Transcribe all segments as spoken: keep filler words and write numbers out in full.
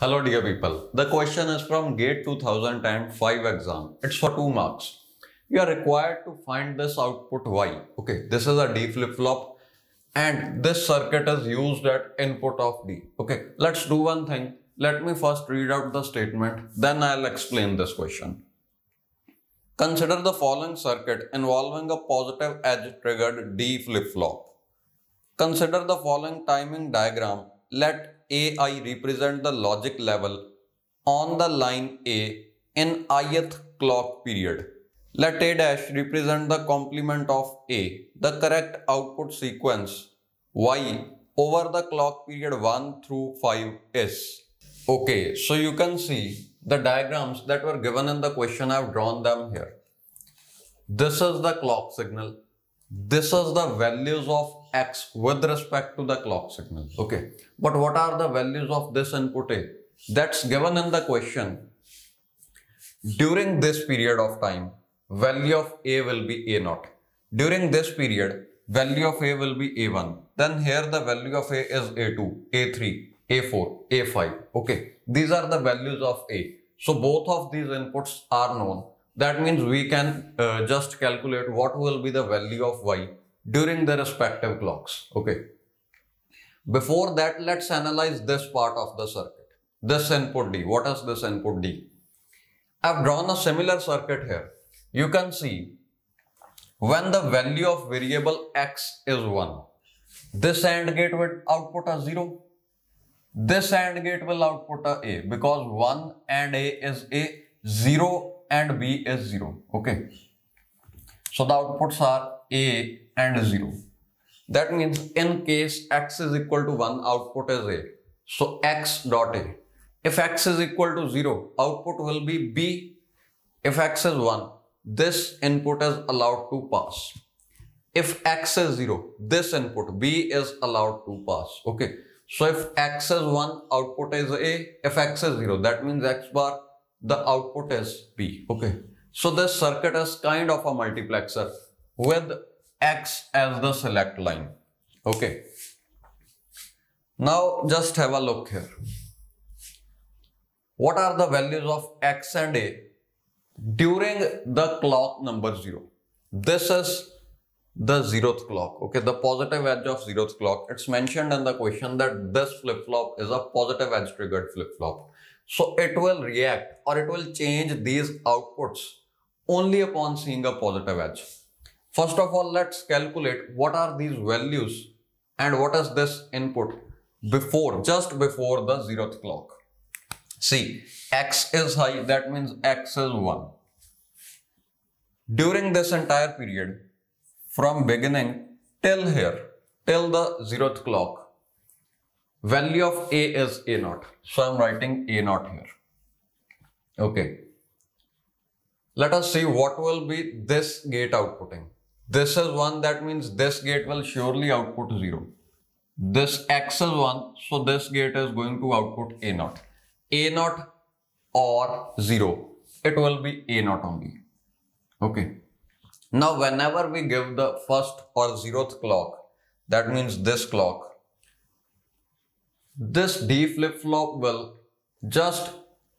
Hello dear people, the question is from Gate two thousand five exam. It's for two marks. You are required to find this output Y. Okay, this is a D flip-flop and this circuit is used at input of D. Okay, let's do one thing. Let me first read out the statement, then I'll explain this question. Consider the following circuit involving a positive edge triggered D flip-flop. Consider the following timing diagram. Let A I represent the logic level on the line A in i-th clock period. Let A dash represent the complement of A, the correct output sequence Y over the clock period one through five is. Okay, so you can see the diagrams that were given in the question, I've drawn them here. This is the clock signal. This is the values of X with respect to the clock signal. Okay, but what are the values of this input A? That's given in the question. During this period of time, value of A will be A zero. During this period, value of A will be A one. Then here the value of A is A two, A three, A four, A five. Okay, these are the values of A. So both of these inputs are known. That means we can uh, just calculate what will be the value of Y during the respective clocks. Okay. Before that, let's analyze this part of the circuit. This input D. What is this input D? I've drawn a similar circuit here. You can see when the value of variable X is one, this AND gate will output a zero. This AND gate will output a A because one and A is A, zero and B is zero. Okay. So the outputs are A and zero. That means in case X is equal to one, output is A. So X dot A. If X is equal to zero, output will be B. If X is one, this input is allowed to pass. If X is zero, this input B is allowed to pass. Okay. So if X is one, output is A. If X is zero, that means X bar, the output is B. Okay. So this circuit is kind of a multiplexer with X as the select line. Okay. Now just have a look here. What are the values of X and A during the clock number zero? This is the zeroth clock. Okay. The positive edge of zeroth clock. It's mentioned in the question that this flip-flop is a positive edge triggered flip-flop. So it will react or it will change these outputs only upon seeing a positive edge. First of all, let's calculate what are these values and what is this input before, just before the zeroth clock. See, X is high, that means X is one. During this entire period, from beginning till here, till the zeroth clock, value of A is A zero. So I'm writing A zero here. Okay. Let us see what will be this gate outputting. This is one, that means this gate will surely output zero. This X is one, so this gate is going to output A zero. A zero or zero. It will be A zero only. Okay. Now whenever we give the first or zeroth clock, that means this clock, this D flip-flop will just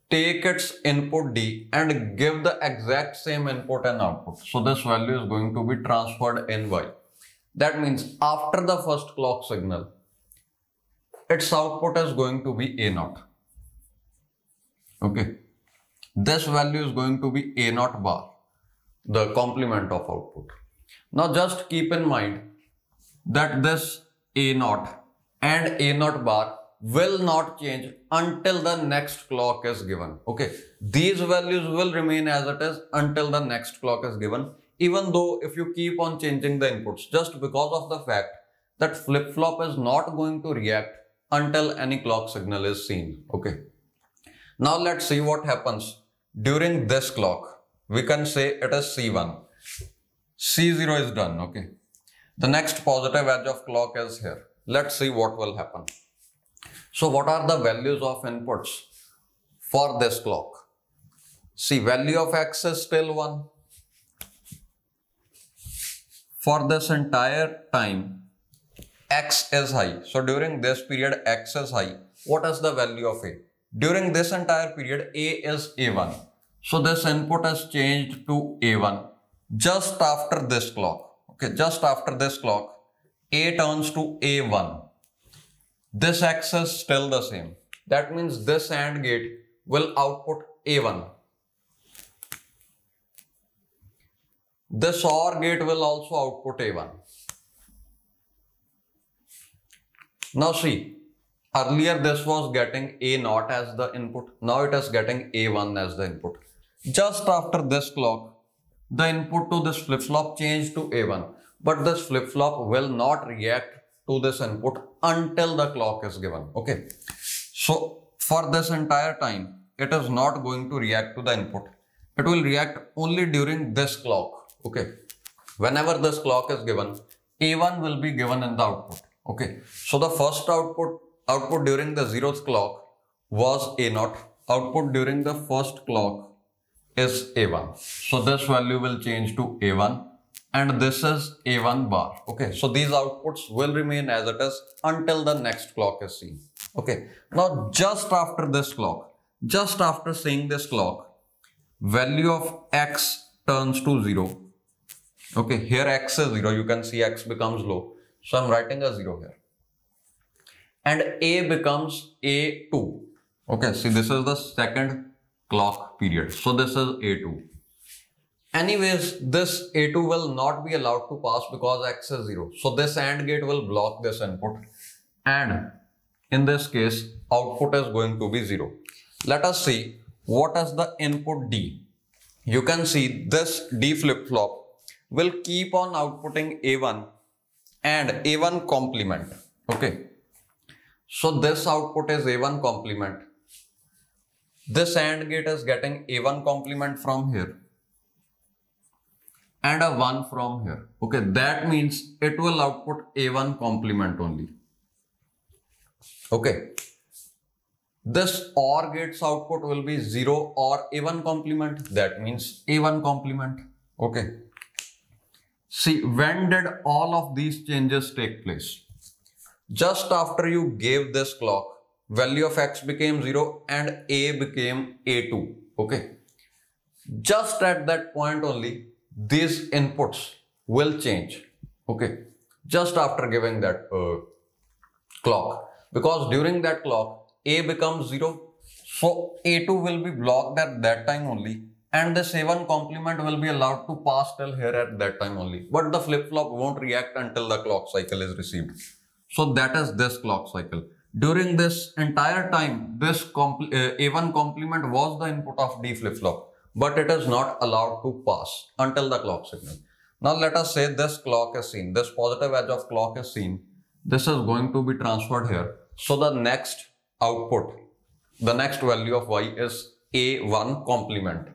take its input D and give the exact same input and output. So this value is going to be transferred in Y. That means after the first clock signal, its output is going to be A zero. Okay. This value is going to be A zero bar, the complement of output. Now just keep in mind that this A zero and A zero bar will not change until the next clock is given. Okay. These values will remain as it is until the next clock is given. Even though if you keep on changing the inputs, just because of the fact that flip-flop is not going to react until any clock signal is seen. Okay. Now let's see what happens during this clock. We can say it is C one. C zero is done. Okay. The next positive edge of clock is here. Let's see what will happen. So what are the values of inputs for this clock? See, value of X is still one. For this entire time, X is high. So during this period, X is high. What is the value of A? During this entire period, A is A one. So this input is changed to A one just after this clock. Okay, just after this clock, A turns to A one. This X is still the same. That means this AND gate will output A one. This OR gate will also output A one. Now see, earlier this was getting A zero as the input. Now it is getting A one as the input. Just after this clock, the input to this flip-flop changed to A one. But this flip-flop will not react to this input until the clock is given. Okay. So for this entire time, it is not going to react to the input. It will react only during this clock. Okay. Whenever this clock is given, A one will be given in the output. Okay. So the first output Output during the zeroth clock was A zero. Output during the first clock is A one. So this value will change to A one and this is A one bar. Okay. So these outputs will remain as it is until the next clock is seen. Okay. Now just after this clock, just after seeing this clock, value of X turns to zero. Okay. Here X is zero. You can see X becomes low. So I'm writing a zero here. And A becomes A two. Okay, see, this is the second clock period. So this is A two. Anyways, this A two will not be allowed to pass because X is zero. So this AND gate will block this input. And in this case, output is going to be zero. Let us see what is the input D. You can see this D flip-flop will keep on outputting A one and A one complement. Okay. So this output is A one complement. This AND gate is getting A one complement from here and a one from here. Okay, that means it will output A one complement only. Okay, this OR gate's output will be zero or A one complement. That means A one complement. Okay, see, when did all of these changes take place? Just after you gave this clock, value of X became zero and A became A two. Okay. Just at that point only, these inputs will change. Okay. Just after giving that uh, clock. Because during that clock, A becomes zero. So A two will be blocked at that time only. And the A one complement will be allowed to pass till here at that time only. But the flip-flop won't react until the clock cycle is received. So that is this clock cycle. During this entire time, this compl uh, A one complement was the input of D flip-flop, but it is not allowed to pass until the clock signal. Now let us say this clock is seen, this positive edge of clock is seen. This is going to be transferred here. So the next output, the next value of Y is A one complement.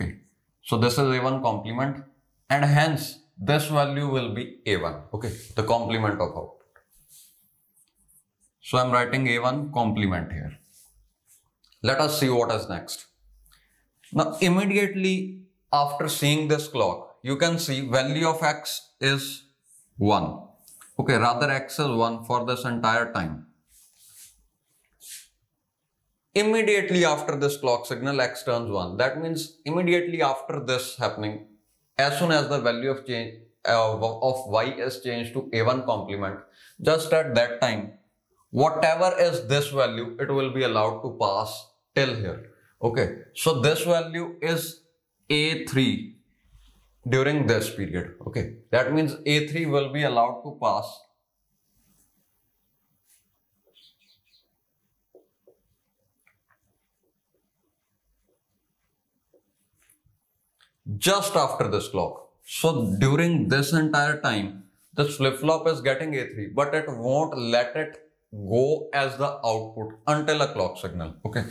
Okay. So this is A one complement and hence this value will be A one. Okay. The complement of output. So I'm writing A one complement here. Let us see what is next. Now immediately after seeing this clock, you can see value of X is one. Okay, rather X is one for this entire time. Immediately after this clock signal, X turns one. That means immediately after this happening, as soon as the value of change uh, of Y is changed to A one complement, just at that time, whatever is this value, it will be allowed to pass till here. Okay. So this value is A three during this period. Okay. That means A three will be allowed to pass just after this clock. So during this entire time, this flip-flop is getting A three, but it won't let it go as the output until a clock signal. Okay,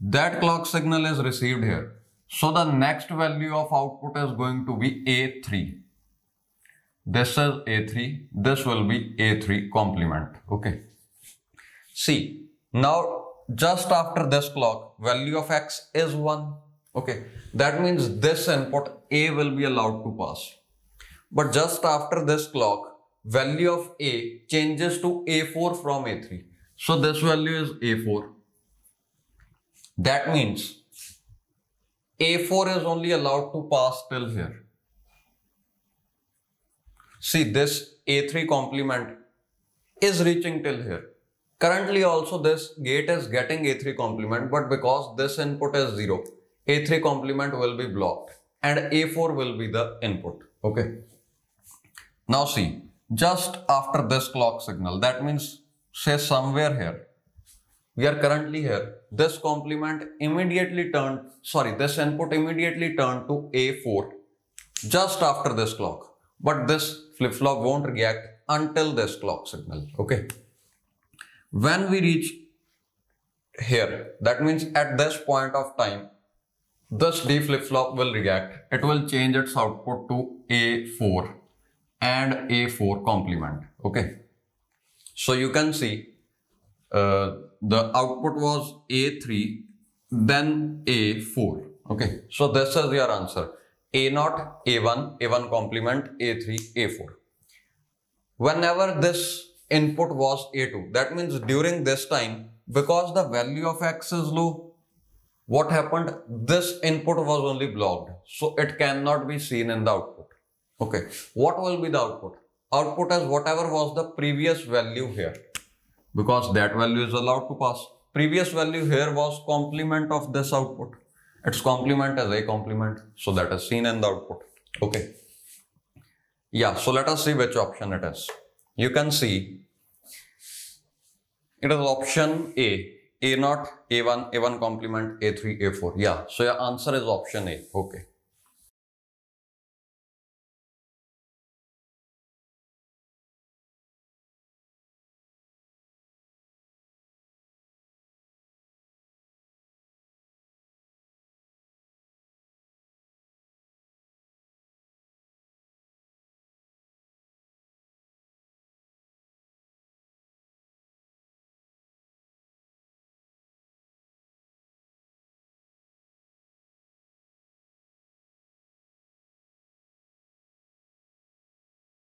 that clock signal is received here. So the next value of output is going to be A three. This is A three. This will be A three complement. Okay. See, now just after this clock, value of X is one. Okay. That means this input A will be allowed to pass. But just after this clock, value of A changes to A four from A three. So this value is A four. That means A four is only allowed to pass till here. See, this A three complement is reaching till here. Currently also this gate is getting A three complement, but because this input is zero, A three complement will be blocked and A four will be the input. Okay. Now see, just after this clock signal, that means say somewhere here, we are currently here, this complement immediately turned, sorry, this input immediately turned to A four just after this clock. But this flip-flop won't react until this clock signal. Okay. When we reach here, that means at this point of time, this D flip-flop will react. It will change its output to A four and A four complement. Okay. So you can see uh, the output was A three, then A four. Okay. So this is your answer. A zero, A one, A one complement, A three, A four. Whenever this input was A two, that means during this time, because the value of X is low, what happened? This input was only blocked. So it cannot be seen in the output. Okay. What will be the output? Output is whatever was the previous value here, because that value is allowed to pass. Previous value here was complement of this output. Its complement is A complement, so that is seen in the output. Okay. Yeah, so let us see which option it is. You can see it is option A, A zero, A one, A one complement, A three, A four. Yeah, so your answer is option A. Okay.